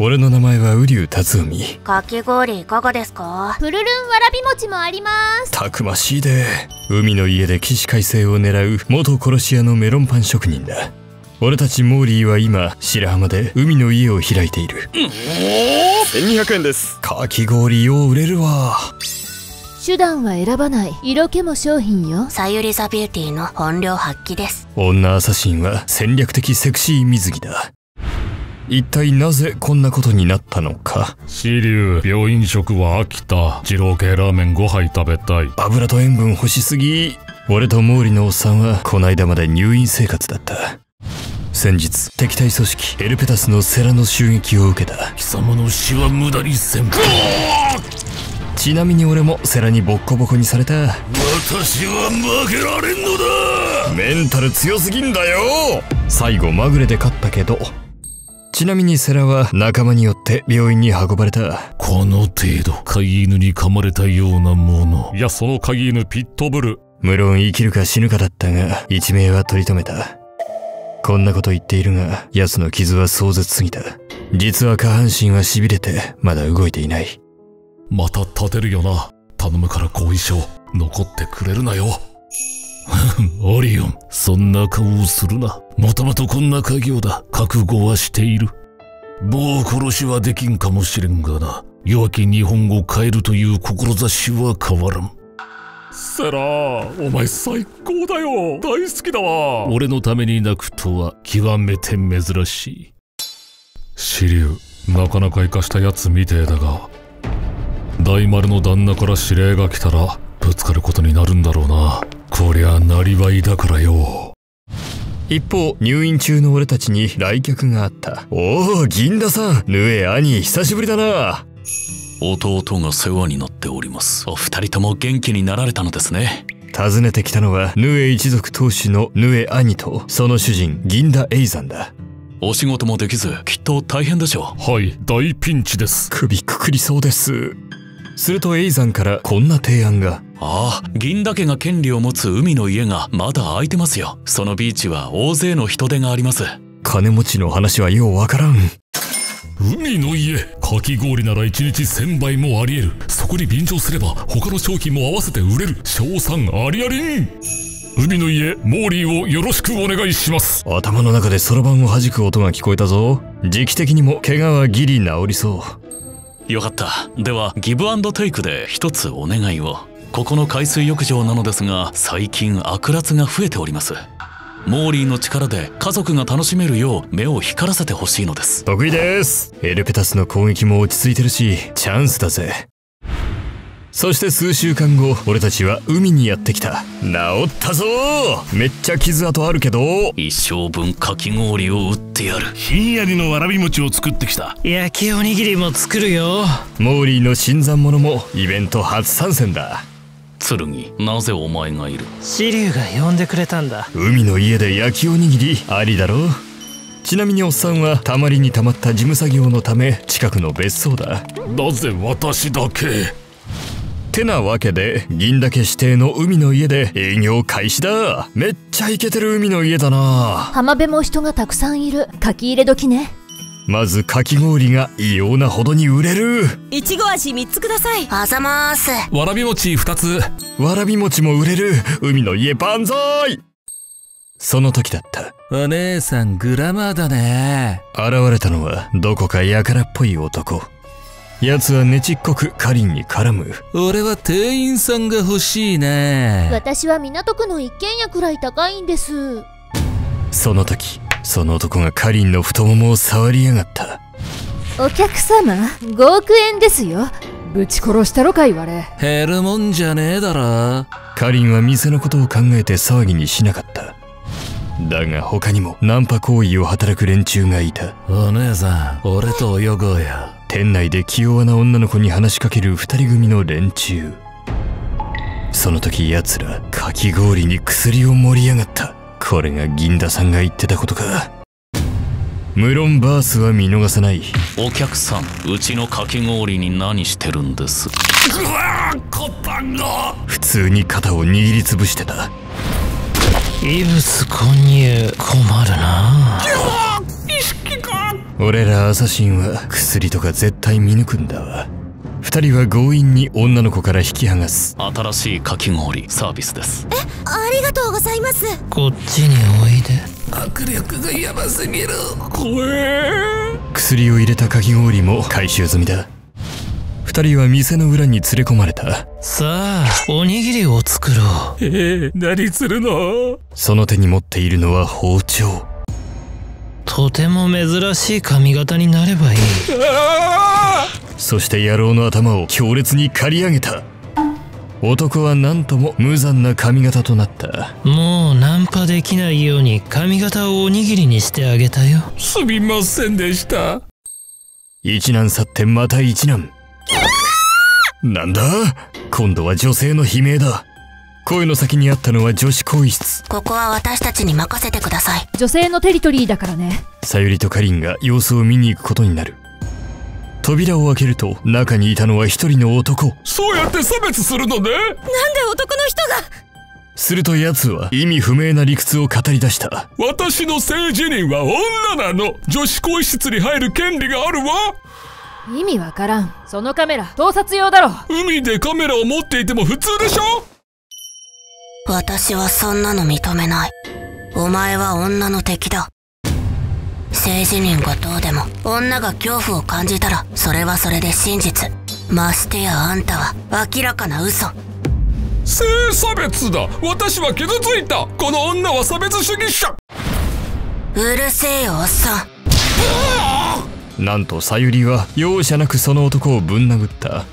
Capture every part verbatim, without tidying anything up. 俺の名前は瓜生辰海。かき氷いかがですか？プルルンわらび餅もあります。たくましいで、海の家で起死回生を狙う元殺し屋のメロンパン職人だ。俺たちモーリーは今白浜で海の家を開いている。うん、せんにひゃくえんです。かき氷よう売れるわ。手段は選ばない、色気も商品よ。さゆりザビューティーの本領発揮です。女アサシンは戦略的セクシー水着だ。一体なぜこんなことになったのか。紫龍、病院食は飽きた。二郎系ラーメンごはい食べたい。油と塩分欲しすぎ。俺と毛利のおっさんはこないだまで入院生活だった。先日、敵対組織ヘルペタスのセラの襲撃を受けた。貴様の死は無駄にせん。ちなみに俺もセラにボッコボコにされた。私は負けられんのだ。メンタル強すぎんだよ。最後まぐれで勝ったけど。ちなみにセラは仲間によって病院に運ばれた。この程度、飼い犬に噛まれたようなもの。いや、その飼い犬ピットブル。無論生きるか死ぬかだったが、一命は取り留めた。こんなこと言っているが、奴の傷は壮絶すぎた。実は下半身は痺れてまだ動いていない。また立てるよな。頼むから後遺症残ってくれるなよ。オリオン、そんな顔をするな。もともとこんな家業だ。覚悟はしている。棒殺しはできんかもしれんがな。弱き日本を変えるという志は変わらん。セラ、お前最高だよ。大好きだわ。俺のために泣くとは極めて珍しい。紫龍、なかなか生かしたやつみてえだが、大丸の旦那から指令が来たらぶつかることになるんだろうな。こりゃなりわいだからよ。一方、入院中の俺たちに来客があった。おお、銀田さん、ぬえ兄、久しぶりだな。弟が世話になっております。お二人とも元気になられたのですね。訪ねてきたのはぬえ一族当主のぬえ兄とその主人銀田永山だ。お仕事もできず、きっと大変でしょう。はい、大ピンチです。首くくりそうです。すると永山からこんな提案が。ああ、銀田家が権利を持つ海の家がまだ空いてますよ。そのビーチは大勢の人手があります。金持ちの話はようわからん。海の家、かき氷ならいちにちせんばいもありえる。そこに便乗すれば他の商品も合わせて売れる。賞賛ありありん。海の家、モーリーをよろしくお願いします。頭の中でそろばんを弾く音が聞こえたぞ。時期的にも怪我はギリ治りそう。よかった。ではギブアンドテイクで一つお願いを。ここの海水浴場なのですが、最近悪辣が増えております。モーリーの力で家族が楽しめるよう目を光らせてほしいのです。得意です。エルペタスの攻撃も落ち着いてるし、チャンスだぜ。そして数週間後、俺たちは海にやってきた。治ったぞー。めっちゃ傷跡あるけど、一生分かき氷を売ってやる。ひんやりのわらび餅を作ってきた。焼きおにぎりも作るよ。モーリーの新参者もイベント初参戦だ。剣、なぜお前がいる？紫龍が呼んでくれたんだ。海の家で焼きおにぎりありだろ。ちなみにおっさんはたまりにたまった事務作業のため近くの別荘だ。なぜ私だけ？てなわけで、銀田家指定の海の家で営業開始だ。めっちゃイケてる海の家だな。浜辺も人がたくさんいる。書き入れ時ね。まずかき氷が異様なほどに売れる。いちご味みっつください。あざまーす。わらび餅ふたつ。わらび餅も売れる。海の家万歳。その時だった。お姉さんグラマーだね。現れたのはどこかやからっぽい男。奴はねちっこくカリンに絡む。俺は店員さんが欲しいね。私は港区の一軒家くらい高いんです。その時、その男がカリンの太ももを触りやがった。お客様、ごおくえんですよ。ぶち殺したろか言われ。減るもんじゃねえだろ。カリンは店のことを考えて騒ぎにしなかった。だが他にもナンパ行為を働く連中がいた。お姉さん、俺と泳ごうよ。店内で器用な女の子に話しかけるふたり組の連中。その時奴らかき氷に薬を盛りやがった。これが銀田さんが言ってたことか。無論バースは見逃さない。お客さん、うちのかき氷に何してるんです？うわー、小判が普通に肩を握りつぶしてた。異物混入、困るな。意識が俺らアサシンは薬とか絶対見抜くんだわ。二人は強引に女の子から引き剥がす。新しいかき氷サービスです。え、ありがとうございます。こっちにおいで。握力がやばすぎる。怖え。薬を入れたかき氷も回収済みだ。二人は店の裏に連れ込まれた。さあ、おにぎりを作ろう。ええ、何するの？その手に持っているのは包丁。とても珍しい髪型になればいい。そして野郎の頭を強烈に刈り上げた。男は何とも無残な髪型となった。もうナンパできないように髪型をおにぎりにしてあげたよ。すみませんでした。一難去ってまた一難。なんだ、今度は女性の悲鳴だ。声の先にあったのは女子更衣室。ここは私たちに任せてください。女性のテリトリーだからね。さゆりとかりんが様子を見に行くことになる。扉を開けると中にいたのは一人の男。そうやって差別するのね。なんで男の人が。すると奴は意味不明な理屈を語り出した。私の性自認は女なの。女子更衣室に入る権利があるわ。意味わからん。そのカメラ盗撮用だろ。海でカメラを持っていても普通でしょ。私はそんなの認めない。お前は女の敵だ。性自認がどうでも、女が恐怖を感じたらそれはそれで真実。ましてやあんたは明らかな嘘。性差別だ。私は傷ついた。この女は差別主義者。うるせえよおっさん。なんとさゆりは容赦なくその男をぶん殴った。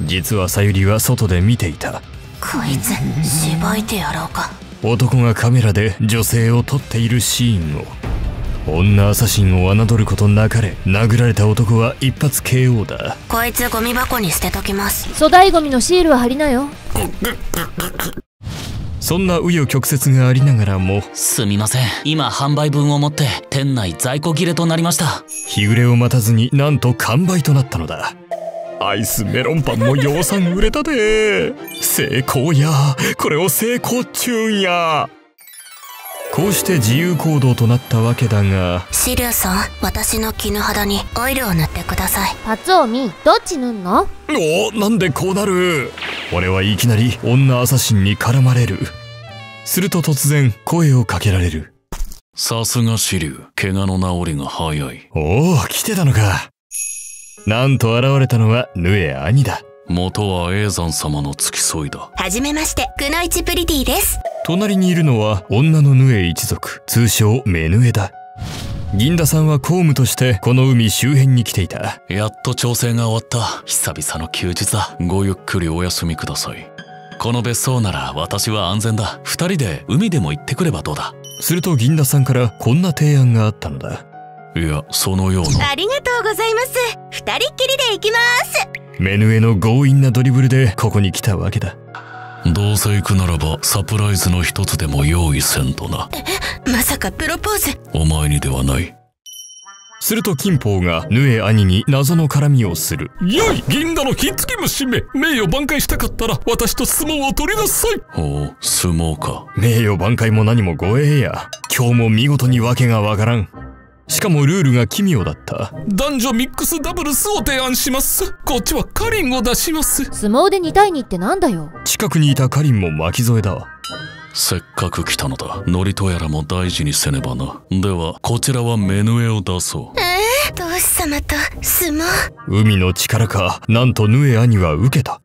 実はさゆりは外で見ていた。こいつ、しばいてやろうか。男がカメラで女性を撮っているシーンを。女アサシンを侮ることなかれ。殴られた男は一発 ケーオー だ。こいつゴミ箱に捨てときます。粗大ゴミのシールは貼りなよ。そんな紆余曲折がありながらも、すみません、今販売分を持って店内在庫切れとなりました。日暮れを待たずになんと完売となったのだ。アイスメロンパンも養蚕売れたで。成功や。これを成功中や。こうして自由行動となったわけだが、シリュウさん、私の絹肌にオイルを塗ってください。パツオミ、どっち塗んの？お、なんでこうなる。俺はいきなり女アサシンに絡まれる。すると突然声をかけられる。さすがシリュウ、怪我の治りが早い。おお、来てたのか。なんと現れたのはヌエ兄だ。元はエーザン様の付き添いだ。はじめまして、くのいちプリティです。隣にいるのは女のヌエ一族、通称メヌエだ。銀田さんは公務としてこの海周辺に来ていた。やっと調整が終わった。久々の休日だ。ごゆっくりお休みください。この別荘なら私は安全だ。二人で海でも行ってくればどうだ。すると銀田さんからこんな提案があったのだ。いや、そのような。ありがとうございます。二人っきりで行きます。メヌエの強引なドリブルでここに来たわけだ。どうせ行くならばサプライズの一つでも用意せんとな。え、まさかプロポーズ？お前にではない。すると金峰がヌエ兄に謎の絡みをする。よい、銀河のひっつき虫め、名誉挽回したかったら私と相撲を取りなさい。ほう、相撲か。名誉挽回も何も護衛や。今日も見事に訳がわからん。しかもルールが奇妙だった。男女ミックスダブルスを提案します。こっちはカリンを出します。相撲でにたいにってなんだよ。近くにいたカリンも巻き添えだ。せっかく来たのだ。ノリとやらも大事にせねばな。ではこちらはメヌエを出そう。えー、同志様と相撲。海の力か。なんとヌエ兄は受けた。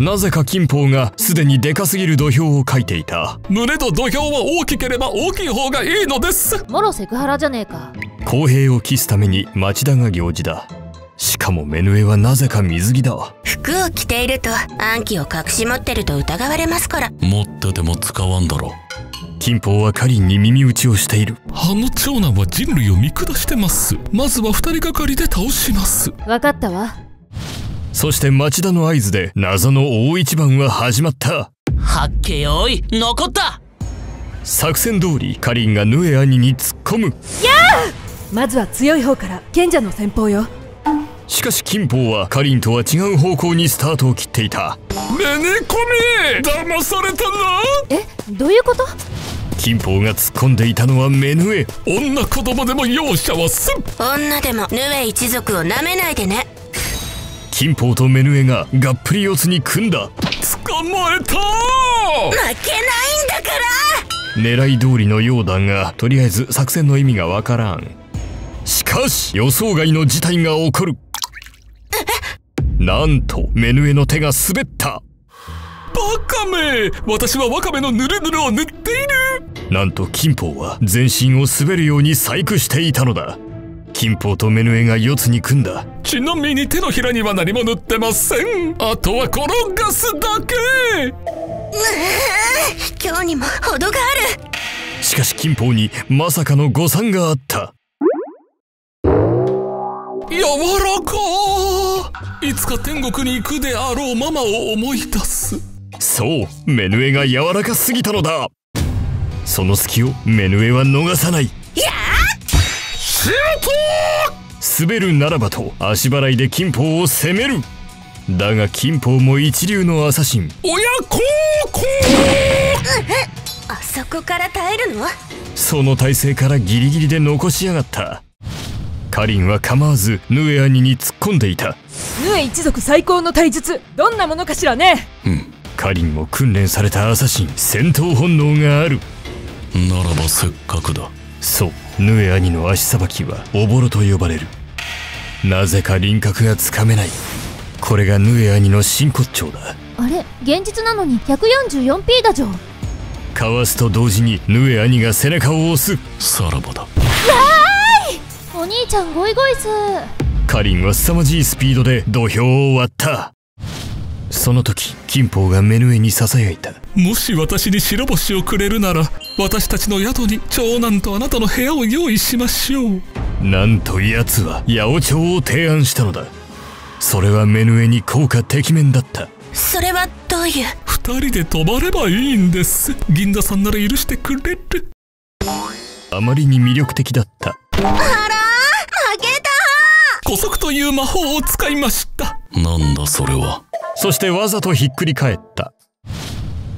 なぜか金峰がすでにでかすぎる土俵を書いていた。胸と土俵は大きければ大きい方がいいのです。もろセクハラじゃねえか。公平を期すために町田が行事だ。しかもメヌエはなぜか水着だ。服を着ていると暗記を隠し持ってると疑われますから。持ってても使わんだろ。金峰はカリンに耳打ちをしている。あの長男は人類を見下してます。まずは二人がかりで倒します。分かったわ。そして町田の合図で謎の大一番は始まった。はっけよい、残った。作戦通りカリンがヌエ兄に突っ込む。やー、まずは強い方から賢者の戦法よ。しかし金峰はカリンとは違う方向にスタートを切っていた。めねこめ、騙されたな。え、どういうこと？金峰が突っ込んでいたのは目ヌエ。女子供でも容赦はすん。女でもヌエ一族をなめないでね。金峰とメヌエががっぷり四つに組んだ。捕まえたー。負けないんだから。狙い通りのようだが、とりあえず作戦の意味がわからん。しかし予想外の事態が起こる。なんとメヌエの手が滑った。ワカメ、私はワカメのヌルヌルを塗っている。なんと金峰は全身を滑るように細工していたのだ。金峰とメヌエが四つに組んだ。ちなみに手のひらには何も塗ってません。あとは転がすだけ。うう、今日にも程がある。しかし金峰にまさかの誤算があった。柔らかー。いつか天国に行くであろうママを思い出す。そう、メヌエが柔らかすぎたのだ。その隙をメヌエは逃さない。やっシュート。滑るならばと足払いで金峰を攻める。だが金峰も一流のアサシン。親孝行。あそこから耐えるの？その体勢からギリギリで残しやがった。カリンは構わずヌエ兄に突っ込んでいた。ヌエ一族最高の体術、どんなものかしらね。うん、カリンも訓練されたアサシン、戦闘本能がある。ならばせっかくだ。そう、ヌエ兄の足さばきはおぼろと呼ばれる。なぜか輪郭がつかめない。これがヌエ兄の真骨頂だ。あれ、現実なのに ひゃくよんじゅうよんピー だじゃん。かわすと同時にヌエ兄が背中を押す。さらばだ。わーい、お兄ちゃんゴイゴイスー。カリンは凄まじいスピードで土俵を割った。その時金峰が目の上にささやいた。もし私に白星をくれるなら、私たちの宿に長男とあなたの部屋を用意しましょう。なんと奴は八百長を提案したのだ。それは目の上に効果てきめんだった。それはどういう。二人で泊まればいいんです。銀座さんなら許してくれる。あまりに魅力的だった。あらー、負けたー。古速という魔法を使いました。なんだそれは。そしてわざとひっくり返った。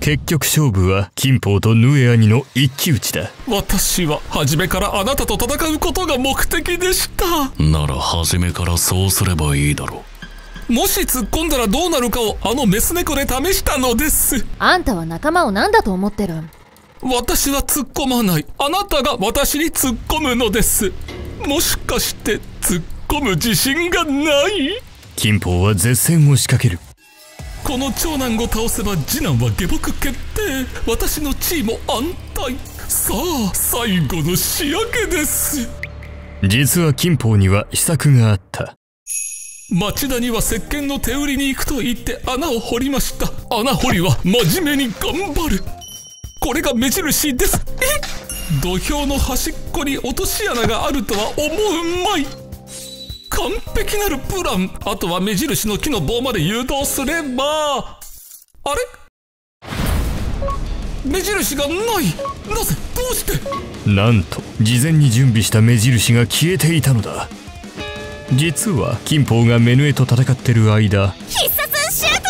結局勝負は金峰とヌエ兄の一騎打ちだ。私は初めからあなたと戦うことが目的でした。なら初めからそうすればいいだろう。もし突っ込んだらどうなるかをあのメス猫で試したのです。あんたは仲間を何だと思ってるん。私は突っ込まない。あなたが私に突っ込むのです。もしかして突っ込む自信がない。金峰は絶戦を仕掛ける。この長男を倒せば次男は下僕決定。私の地位も安泰。さあ最後の仕上げです。実は金峰には秘策があった。町田には石鹸の手売りに行くと言って穴を掘りました。穴掘りは真面目に頑張る。これが目印です。え、土俵の端っこに落とし穴があるとは思うまい。完璧なるプラン。あとは目印の木の棒まで誘導すれば。あれ、目印がない。なぜ、どうして。なんと事前に準備した目印が消えていたのだ。実は金峰がメヌエと戦ってる間、必殺シュート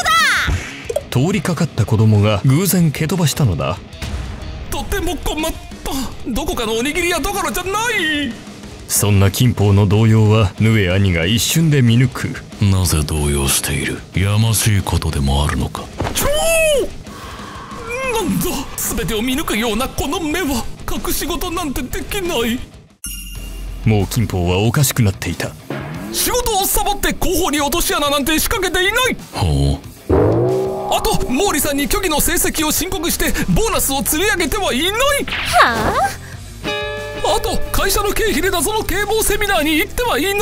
だ。通りかかった子供が偶然蹴飛ばしたのだ。とても困った。どこかのおにぎり屋どころじゃない。そんな金峰の動揺はヌエ兄が一瞬で見抜く。なぜ動揺している。やましいことでもあるのか。ちょー、なんだ、全てを見抜くようなこの目は。隠し事なんてできない。もう金峰はおかしくなっていた。仕事をサボって後方に落とし穴なんて仕掛けていない。ほう。あと毛利さんに虚偽の成績を申告してボーナスを釣り上げてはいない。はあ。あと会社の経費で謎の警棒セミナーに行ってはいない。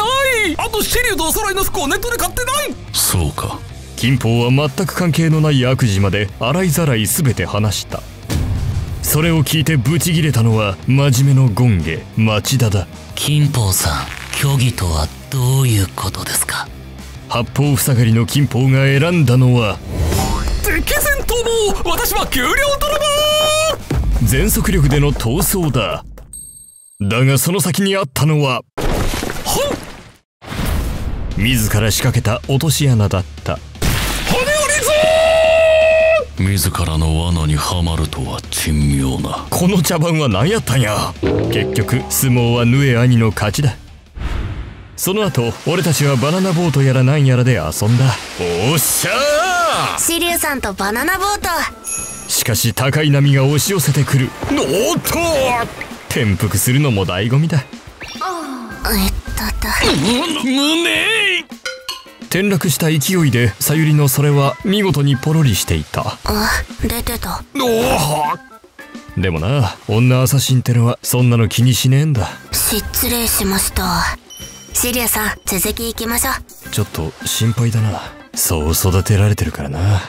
あとシリュウとお揃いの服をネットで買ってない。そうか。金峰は全く関係のない悪事まで洗いざらい全て話した。それを聞いてブチギレたのは真面目のゴンゲ町田だ。金峰さん、虚偽とはどういうことですか。八方塞がりの金峰が選んだのは敵前逃亡。私は給料泥棒。全速力での逃走だ。だがその先にあったのは自ら仕掛けた落とし穴だった。骨折りぞー。自らの罠にはまるとは珍妙な。この茶番は何やったんや。結局相撲はヌエ兄の勝ちだ。その後俺たちはバナナボートやらなんやらで遊んだ。おっしゃー、紫龍さんとバナナボート。しかし高い波が押し寄せてくる。おっと、転覆するのも醍醐味だ。えっとと、胸転落した勢いでさゆりのそれは見事にポロリしていた。あ、出てた。おお、でもな、女アサシンってのはそんなの気にしねえんだ。失礼しました。シリアさん、続き行きましょう。ちょっと心配だな。そう育てられてるからな。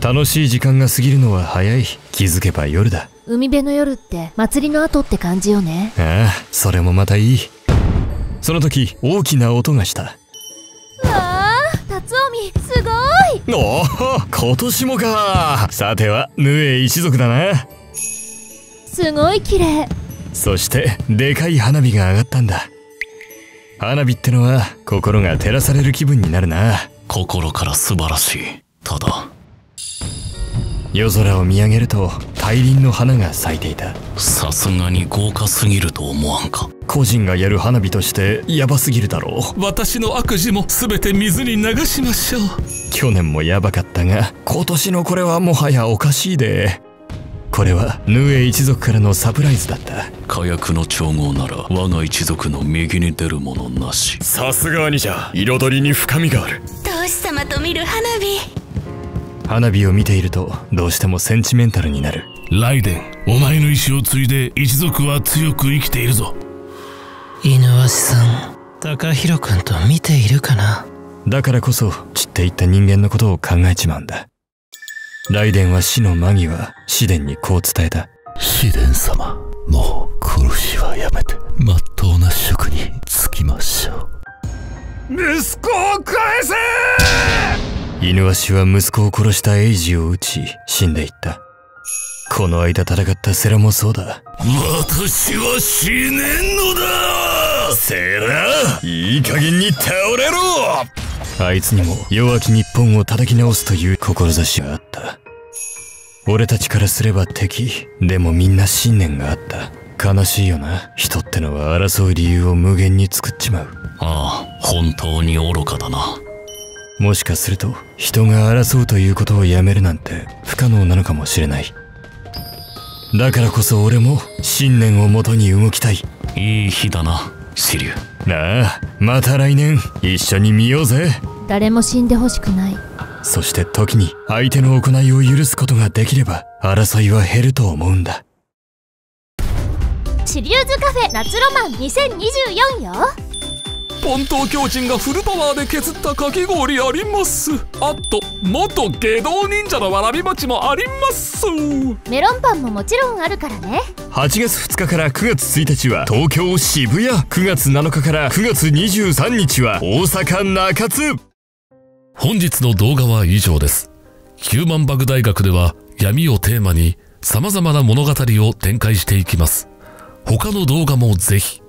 楽しい時間が過ぎるのは早い。気づけば夜だ。海辺の夜って祭りの後って感じよね。ああ、それもまたいい。その時大きな音がした。わあ、辰臣すごい。おお、今年もか。さてはヌエ一族だな。すごい綺麗。そしてでかい花火が上がったんだ。花火ってのは心が照らされる気分になるな。心から素晴らしい。ただ夜空を見上げると大輪の花が咲いていた。さすがに豪華すぎると思わんか。個人がやる花火としてヤバすぎるだろう。私の悪事も全て水に流しましょう。去年もヤバかったが今年のこれはもはやおかしいで。これはヌエ一族からのサプライズだった。火薬の調合なら我が一族の右に出るものなし。さすがにじゃ彩りに深みがある。同志様と見る花火。花火を見ているとどうしてもセンチメンタルになる。ライデン、お前の意志を継いで一族は強く生きているぞ。犬鷲さん、高弘君と見ているかな。だからこそ散っていった人間のことを考えちまうんだ。ライデンは死の間際、シデンにこう伝えた。シデン様、もう殺しはやめて、まっとうな職に就きましょう。息子を返せ。犬鷲は息子を殺したエイジを撃ち、死んでいった。この間戦ったセラもそうだ。私は死ねんのだ。セラ、いい加減に倒れろ。あいつにも弱き日本を叩き直すという志があった。俺たちからすれば敵でもみんな信念があった。悲しいよな、人ってのは争う理由を無限に作っちまう。ああ、本当に愚かだな。もしかすると人が争うということをやめるなんて不可能なのかもしれない。だからこそ俺も信念をもとに動きたい。いい日だな、紫龍。なあ、また来年一緒に見ようぜ。誰も死んでほしくない。そして時に相手の行いを許すことができれば争いは減ると思うんだ。シリウズカフェ夏ロマンにせんにじゅうよんよ。ポント狂人がフルパワーで削ったかき氷あります。あと元下道忍者のわらび餅もあります。メロンパンももちろんあるからね。はちがつふつかからくがつついたちは東京渋谷、くがつなのかからくがつにじゅうさんにちは大阪中津。本日の動画は以上です。ヒューマンバグ大学では闇をテーマに様々な物語を展開していきます。他の動画もぜひ